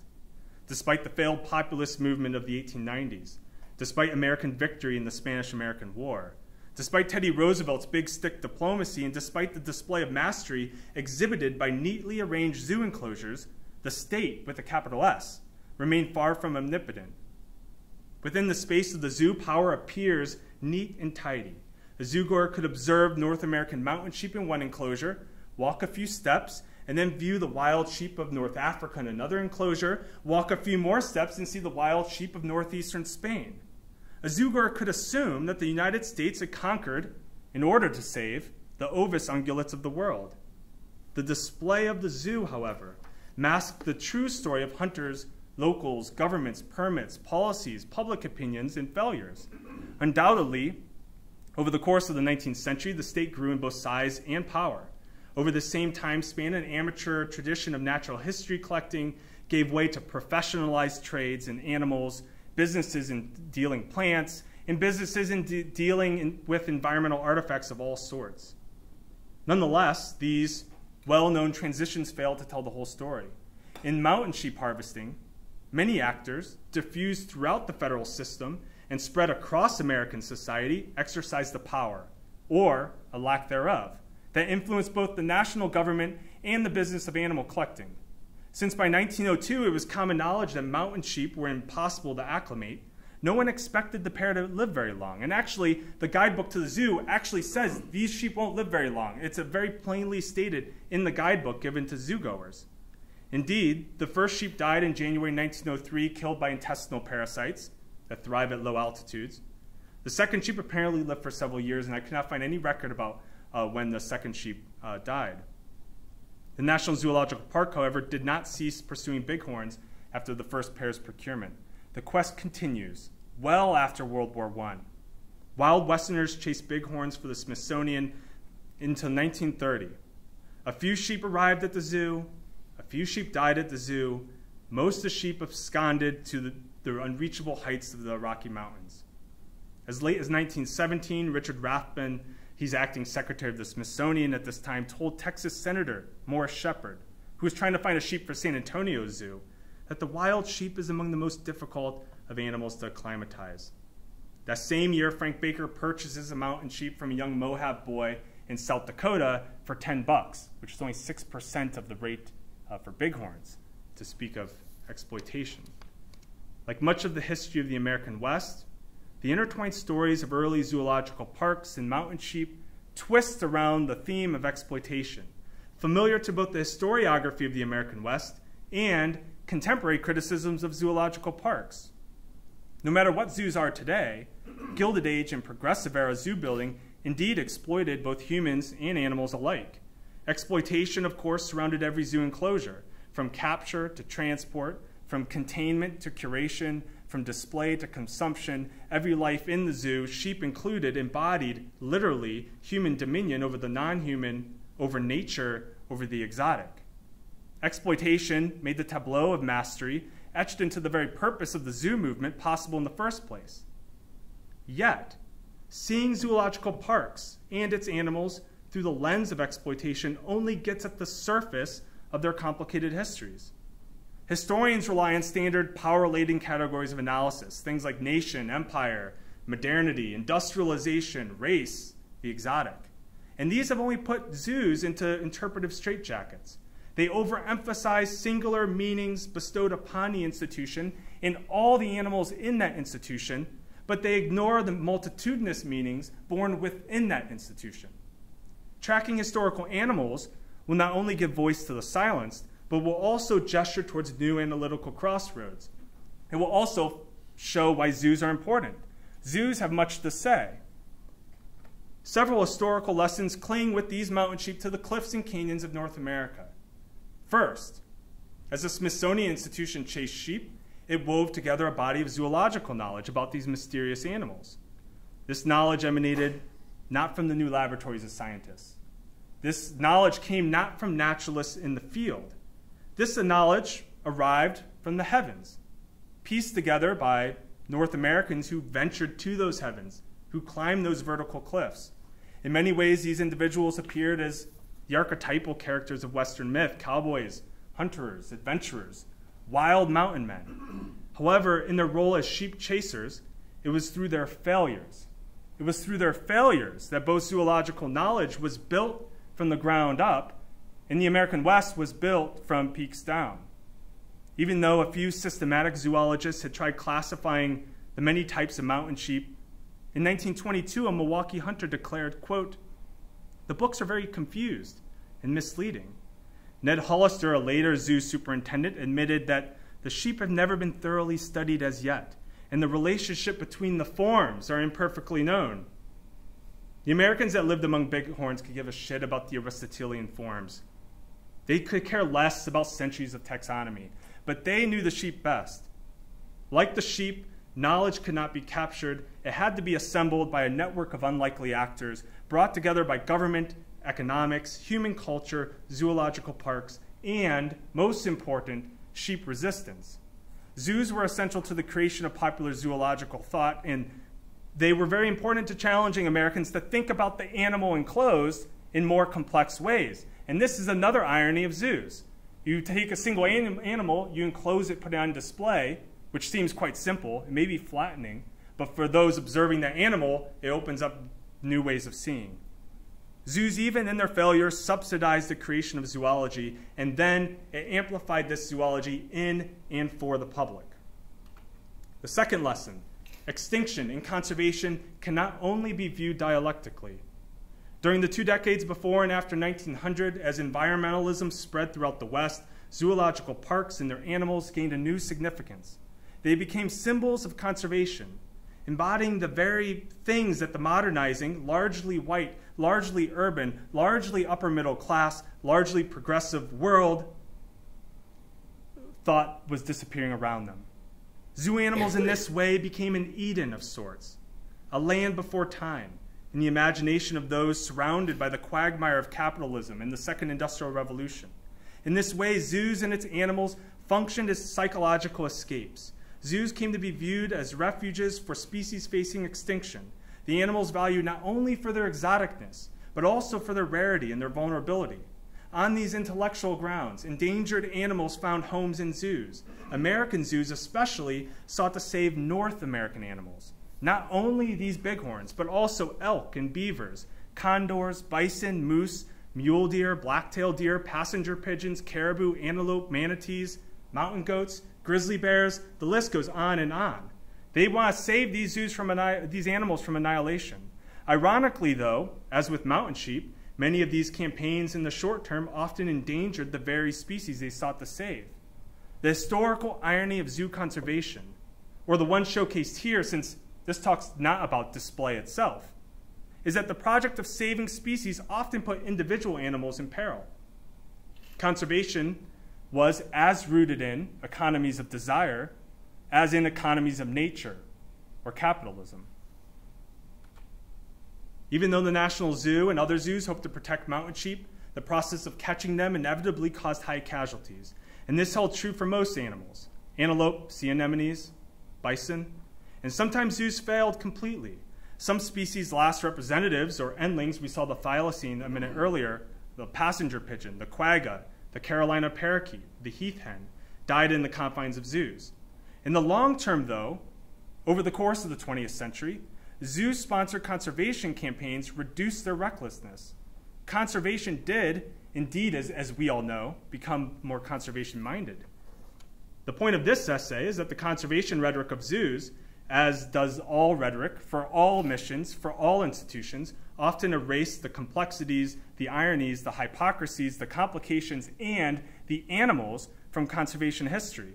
Despite the failed populist movement of the eighteen nineties, despite American victory in the Spanish-American War, despite Teddy Roosevelt's big stick diplomacy and despite the display of mastery exhibited by neatly arranged zoo enclosures, the state, with a capital S, remained far from omnipotent. Within the space of the zoo, power appears neat and tidy. A zoogoer could observe North American mountain sheep in one enclosure, walk a few steps, and then view the wild sheep of North Africa in another enclosure, walk a few more steps and see the wild sheep of northeastern Spain. A zoogoer could assume that the United States had conquered, in order to save, the Ovis ungulates of the world. The display of the zoo, however, masked the true story of hunters, locals, governments, permits, policies, public opinions, and failures. Undoubtedly, over the course of the nineteenth century, the state grew in both size and power. Over the same time span, an amateur tradition of natural history collecting gave way to professionalized trades in animals, businesses in dealing plants, and businesses in de dealing in with environmental artifacts of all sorts. Nonetheless, these well-known transitions fail to tell the whole story. In mountain sheep harvesting, many actors, diffused throughout the federal system and spread across American society, exercised the power, or a lack thereof, that influenced both the national government and the business of animal collecting. Since by nineteen oh two, it was common knowledge that mountain sheep were impossible to acclimate, no one expected the pair to live very long. And actually, the guidebook to the zoo actually says these sheep won't live very long. It's very plainly stated in the guidebook given to zoogoers. Indeed, the first sheep died in January nineteen oh three, killed by intestinal parasites that thrive at low altitudes. The second sheep apparently lived for several years, and I could not find any record about uh, when the second sheep uh, died. The National Zoological Park, however, did not cease pursuing bighorns after the first pair's procurement. The quest continues well after World War One. Wild Westerners chased bighorns for the Smithsonian until nineteen thirty. A few sheep arrived at the zoo. A few sheep died at the zoo. Most of the sheep absconded to the, the unreachable heights of the Rocky Mountains. As late as nineteen seventeen, Richard Rathbun, he's acting secretary of the Smithsonian at this time, told Texas Senator Morris Shepherd, who was trying to find a sheep for San Antonio Zoo, that the wild sheep is among the most difficult of animals to acclimatize. That same year, Frank Baker purchases a mountain sheep from a young Mohave boy in South Dakota for ten bucks, which is only six percent of the rate uh, for bighorns, to speak of exploitation. Like much of the history of the American West, the intertwined stories of early zoological parks and mountain sheep twist around the theme of exploitation, familiar to both the historiography of the American West and contemporary criticisms of zoological parks. No matter what zoos are today, Gilded Age and Progressive Era zoo building indeed exploited both humans and animals alike. Exploitation, of course, surrounded every zoo enclosure, from capture to transport, from containment to curation, from display to consumption. Every life in the zoo, sheep included, embodied, literally, human dominion over the non-human, over nature, over the exotic. Exploitation made the tableau of mastery, etched into the very purpose of the zoo movement, possible in the first place. Yet, seeing zoological parks and its animals through the lens of exploitation only gets at the surface of their complicated histories. Historians rely on standard power-laden categories of analysis, things like nation, empire, modernity, industrialization, race, the exotic. And these have only put zoos into interpretive straitjackets. They overemphasize singular meanings bestowed upon the institution and all the animals in that institution, but they ignore the multitudinous meanings born within that institution. Tracking historical animals will not only give voice to the silenced, but will also gesture towards new analytical crossroads. It will also show why zoos are important. Zoos have much to say. Several historical lessons cling with these mountain sheep to the cliffs and canyons of North America. First, as the Smithsonian Institution chased sheep, it wove together a body of zoological knowledge about these mysterious animals. This knowledge emanated not from the new laboratories of scientists. This knowledge came not from naturalists in the field. This knowledge arrived from the heavens, pieced together by North Americans who ventured to those heavens, who climbed those vertical cliffs. In many ways, these individuals appeared as the archetypal characters of Western myth: cowboys, hunters, adventurers, wild mountain men. However, in their role as sheep chasers, it was through their failures. It was through their failures that both zoological knowledge was built from the ground up, and the American West was built from peaks down. Even though a few systematic zoologists had tried classifying the many types of mountain sheep, in nineteen twenty-two, a Milwaukee hunter declared, quote, "The books are very confused and misleading." Ned Hollister, a later zoo superintendent, admitted that the sheep have never been thoroughly studied as yet, and the relationship between the forms are imperfectly known. The Americans that lived among bighorns could give a shit about the Aristotelian forms. They could care less about centuries of taxonomy, but they knew the sheep best. Like the sheep, knowledge could not be captured. It had to be assembled by a network of unlikely actors, brought together by government, economics, human culture, zoological parks, and, most important, sheep resistance. Zoos were essential to the creation of popular zoological thought, and they were very important to challenging Americans to think about the animal enclosed in more complex ways. And this is another irony of zoos. You take a single anim animal, you enclose it, put it on display, which seems quite simple, it may be flattening, but for those observing that animal, it opens up new ways of seeing. Zoos, even in their failure, subsidized the creation of zoology, and then it amplified this zoology in and for the public. The second lesson: extinction and conservation cannot only be viewed dialectically. During the two decades before and after nineteen hundred, as environmentalism spread throughout the West, zoological parks and their animals gained a new significance. They became symbols of conservation. embodying the very things that the modernizing, largely white, largely urban, largely upper middle class, largely progressive world thought was disappearing around them. Zoo animals in this way became an Eden of sorts, a land before time, in the imagination of those surrounded by the quagmire of capitalism and the Second Industrial Revolution. In this way, zoos and its animals functioned as psychological escapes. Zoos came to be viewed as refuges for species facing extinction. The animals valued not only for their exoticness, but also for their rarity and their vulnerability. On these intellectual grounds, endangered animals found homes in zoos. American zoos especially sought to save North American animals. Not only these bighorns, but also elk and beavers, condors, bison, moose, mule deer, black-tailed deer, passenger pigeons, caribou, antelope, manatees, mountain goats, grizzly bears, the list goes on and on. They want to save these zoos from these animals from annihilation. Ironically though, as with mountain sheep, many of these campaigns in the short term often endangered the very species they sought to save. The historical irony of zoo conservation, or the one showcased here since this talk's not about display itself, is that the project of saving species often put individual animals in peril. Conservation was as rooted in economies of desire as in economies of nature or capitalism. Even though the National Zoo and other zoos hoped to protect mountain sheep, the process of catching them inevitably caused high casualties. And this held true for most animals, antelope, sea anemones, bison, and sometimes zoos failed completely. Some species lost representatives or endlings. We saw the thylacine a minute earlier, the passenger pigeon, the quagga, the Carolina parakeet, the heath hen, died in the confines of zoos. In the long term though, over the course of the twentieth century, zoo-sponsored conservation campaigns reduced their recklessness. Conservation did, indeed, as, as we all know, become more conservation-minded. The point of this essay is that the conservation rhetoric of zoos, as does all rhetoric for all missions, for all institutions, often erased the complexities, the ironies, the hypocrisies, the complications, and the animals from conservation history.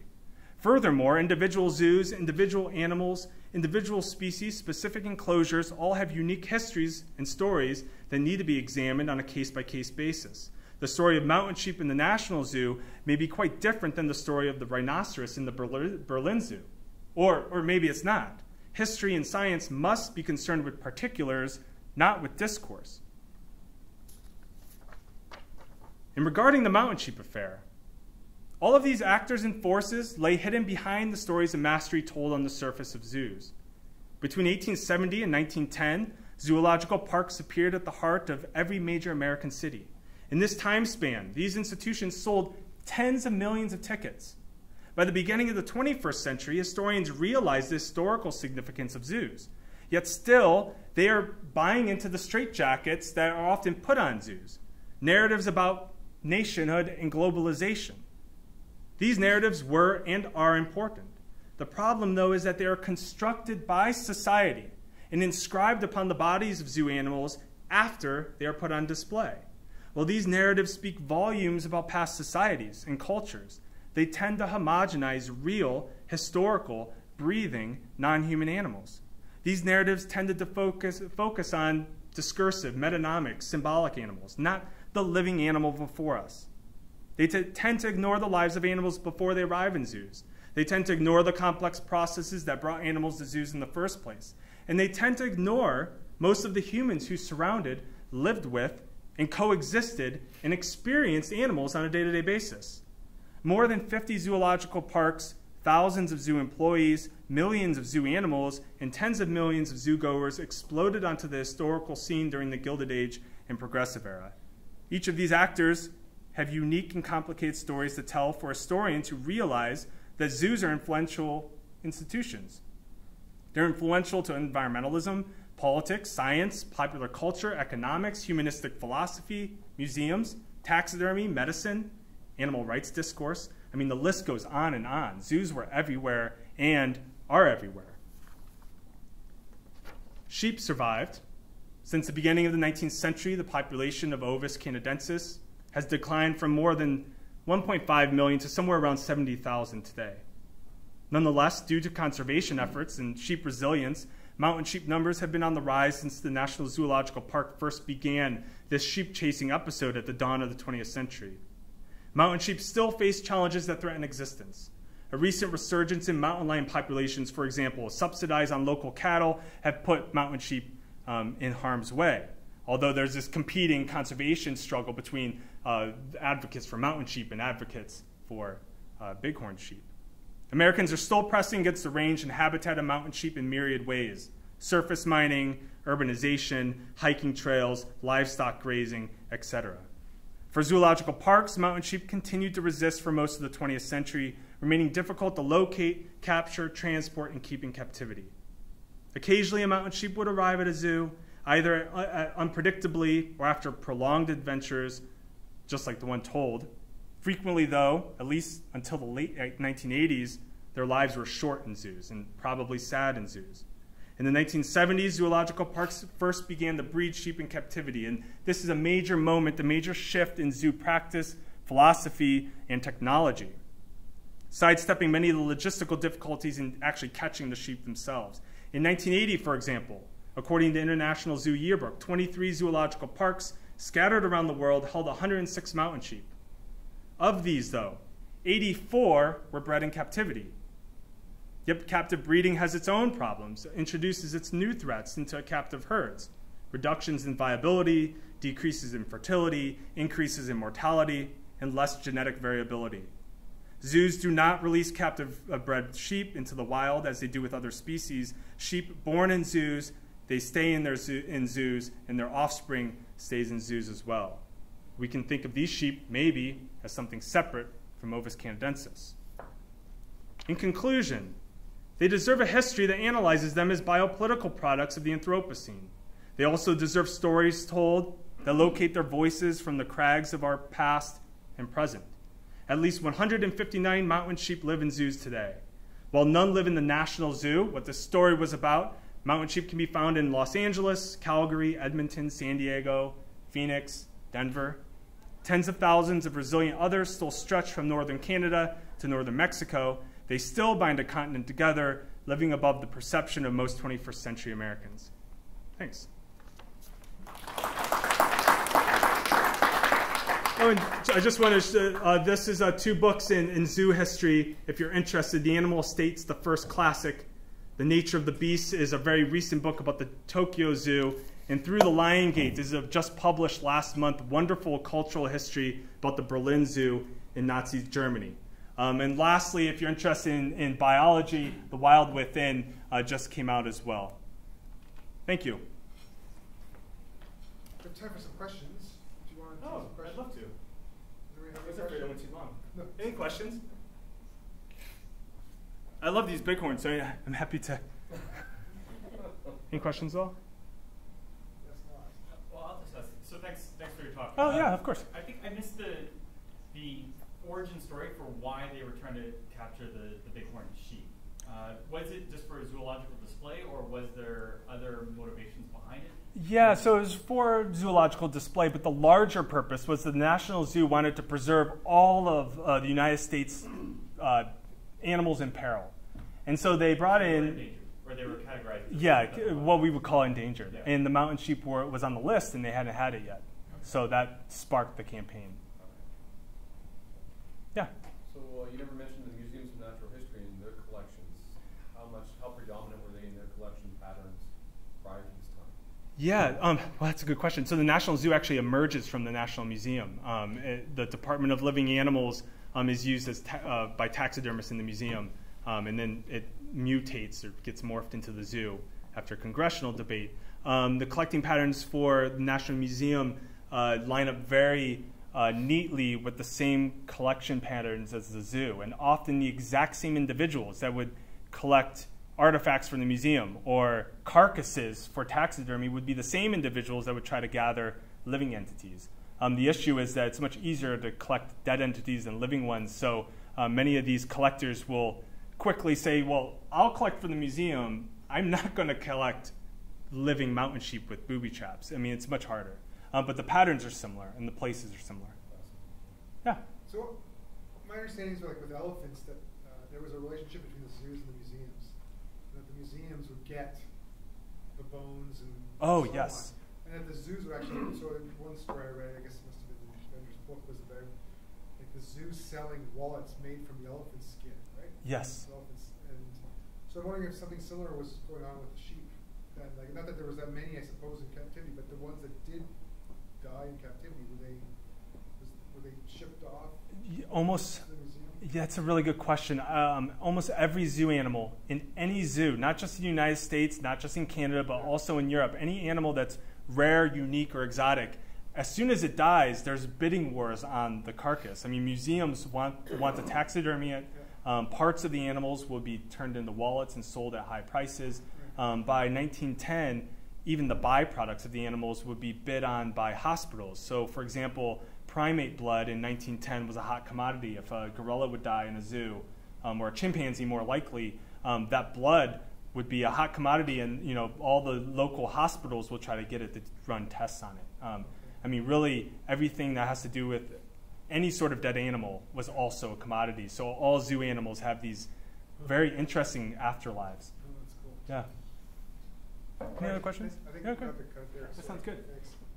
Furthermore, individual zoos, individual animals, individual species, specific enclosures all have unique histories and stories that need to be examined on a case-by-case basis. The story of mountain sheep in the National Zoo may be quite different than the story of the rhinoceros in the Berlin Zoo. Or, or maybe it's not. History and science must be concerned with particulars, not with discourse. And regarding the mountain sheep affair, all of these actors and forces lay hidden behind the stories of mastery told on the surface of zoos. Between eighteen seventy and nineteen ten, zoological parks appeared at the heart of every major American city. In this time span, these institutions sold tens of millions of tickets. By the beginning of the twenty-first century, historians realized the historical significance of zoos. Yet still, they are buying into the straitjackets that are often put on zoos. Narratives about nationhood and globalization. These narratives were and are important. The problem, though, is that they are constructed by society and inscribed upon the bodies of zoo animals after they are put on display. While these narratives speak volumes about past societies and cultures, they tend to homogenize real, historical, breathing, non-human animals. These narratives tended to focus, focus on discursive, metonomic, symbolic animals, not the living animal before us. They tend to ignore the lives of animals before they arrive in zoos. They tend to ignore the complex processes that brought animals to zoos in the first place. And they tend to ignore most of the humans who surrounded, lived with, and coexisted and experienced animals on a day-to-day basis. More than fifty zoological parks, thousands of zoo employees, millions of zoo animals, and tens of millions of zoo-goers exploded onto the historical scene during the Gilded Age and Progressive Era. Each of these actors have unique and complicated stories to tell for historians who realize that zoos are influential institutions. They're influential to environmentalism, politics, science, popular culture, economics, humanistic philosophy, museums, taxidermy, medicine, animal rights discourse. I mean, the list goes on and on. Zoos were everywhere and are everywhere. Sheep survived. Since the beginning of the nineteenth century, the population of Ovis canadensis has declined from more than one point five million to somewhere around seventy thousand today. Nonetheless, due to conservation efforts and sheep resilience, Mountain sheep numbers have been on the rise since the National Zoological Park first began this sheep-chasing episode at the dawn of the twentieth century. Mountain sheep still face challenges that threaten existence. A recent resurgence in mountain lion populations, for example, subsidized on local cattle, have put mountain sheep um, in harm's way. Although there's this competing conservation struggle between uh, advocates for mountain sheep and advocates for uh, bighorn sheep. Americans are still pressing against the range and habitat of mountain sheep in myriad ways. Surface mining, urbanization, hiking trails, livestock grazing, et cetera. For zoological parks, mountain sheep continued to resist for most of the twentieth century, remaining difficult to locate, capture, transport, and keep in captivity. Occasionally, a mountain sheep would arrive at a zoo, either unpredictably or after prolonged adventures, just like the one told. Frequently, though, at least until the late nineteen eighties, their lives were short in zoos and probably sad in zoos. In the nineteen seventies, zoological parks first began to breed sheep in captivity, and this is a major moment, a major shift in zoo practice, philosophy, and technology, sidestepping many of the logistical difficulties in actually catching the sheep themselves. In nineteen eighty, for example, according to International Zoo Yearbook, twenty-three zoological parks scattered around the world held one hundred six mountain sheep. Of these, though, eighty-four were bred in captivity. Yet captive breeding has its own problems, introduces its new threats into captive herds, reductions in viability, decreases in fertility, increases in mortality, and less genetic variability. Zoos do not release captive bred sheep into the wild as they do with other species. Sheep born in zoos, they stay in, their zoo, in zoos, and their offspring stays in zoos as well. We can think of these sheep, maybe, as something separate from Ovis canadensis. In conclusion, they deserve a history that analyzes them as biopolitical products of the Anthropocene. They also deserve stories told that locate their voices from the crags of our past and present. At least one hundred fifty-nine mountain sheep live in zoos today. While none live in the National Zoo, what this story was about, mountain sheep can be found in Los Angeles, Calgary, Edmonton, San Diego, Phoenix, Denver. Tens of thousands of resilient others still stretch from northern Canada to northern Mexico. They still bind a continent together, living above the perception of most twenty-first century Americans. Thanks. Oh, and I just wanted to, uh, this is uh, two books in, in zoo history, if you're interested. The Animal Estate's the first classic. The Nature of the Beast is a very recent book about the Tokyo Zoo. And Through the Lion Gate is a just published last month wonderful cultural history about the Berlin Zoo in Nazi Germany. Um, and lastly, if you're interested in, in biology, The Wild Within uh, just came out as well. Thank you. We have time for some questions. Do you want to? No, I'd love to. Do we have any questions? I went too long. No. Any questions? I love these bighorns, so yeah, I'm happy to. Any questions, though? Thanks for your talk. Oh, um, yeah, of course. I think I missed the the origin story for why they were trying to capture the, the bighorn sheep. Uh, was it just for a zoological display, or was there other motivations behind it? Yeah, so it was for zoological display, but the larger purpose was the National Zoo wanted to preserve all of uh, the United States uh, animals in peril. And so they brought in... They were categorized. Yeah, what we would call endangered. Yeah. And the mountain sheep were, was on the list, and they hadn't had it yet. Okay. So that sparked the campaign. Okay. Yeah. So uh, you never mentioned the Museums of Natural History and their collections. How much, how predominant were they in their collection patterns prior to this time? Yeah, um, well, that's a good question. So the National Zoo actually emerges from the National Museum. Um, it, the Department of Living Animals um, is used as ta uh, by taxidermists in the museum, um, and then it mutates or gets morphed into the zoo after congressional debate. Um, the collecting patterns for the National Museum uh, line up very uh, neatly with the same collection patterns as the zoo, and often the exact same individuals that would collect artifacts from the museum or carcasses for taxidermy would be the same individuals that would try to gather living entities. Um, the issue is that it's much easier to collect dead entities than living ones, so uh, many of these collectors will quickly say, well, I'll collect for the museum. I'm not going to collect living mountain sheep with booby traps. I mean, it's much harder. Um, but the patterns are similar, and the places are similar. Yeah. So my understanding is, like with elephants, that uh, there was a relationship between the zoos and the museums, and that the museums would get the bones and oh so yes. On. And that the zoos were actually so one story I read, I guess it must have been the defender's book, was about like the zoo selling wallets made from the elephant skin, right? Yes. And, and so I'm wondering if something similar was going on with the sheep. And like, not that there was that many, I suppose, in captivity, but the ones that did die in captivity, were they were they shipped off? Almost. Yeah, that's a really good question. Um, almost every zoo animal in any zoo, not just in the United States, not just in Canada, but also in Europe, any animal that's rare, unique, or exotic, as soon as it dies, there's bidding wars on the carcass. I mean, museums want want to taxidermy it. Um, parts of the animals will be turned into wallets and sold at high prices. Um, by nineteen ten, even the byproducts of the animals would be bid on by hospitals. So, for example, primate blood in nineteen ten was a hot commodity. If a gorilla would die in a zoo, um, or a chimpanzee more likely, um, that blood would be a hot commodity, and you know all the local hospitals will try to get it to run tests on it. Um, I mean, really, everything that has to do with any sort of dead animal was also a commodity. So all zoo animals have these very interesting afterlives. Oh, that's cool. Yeah. Any other questions? I think yeah, okay. That sounds good. Thanks.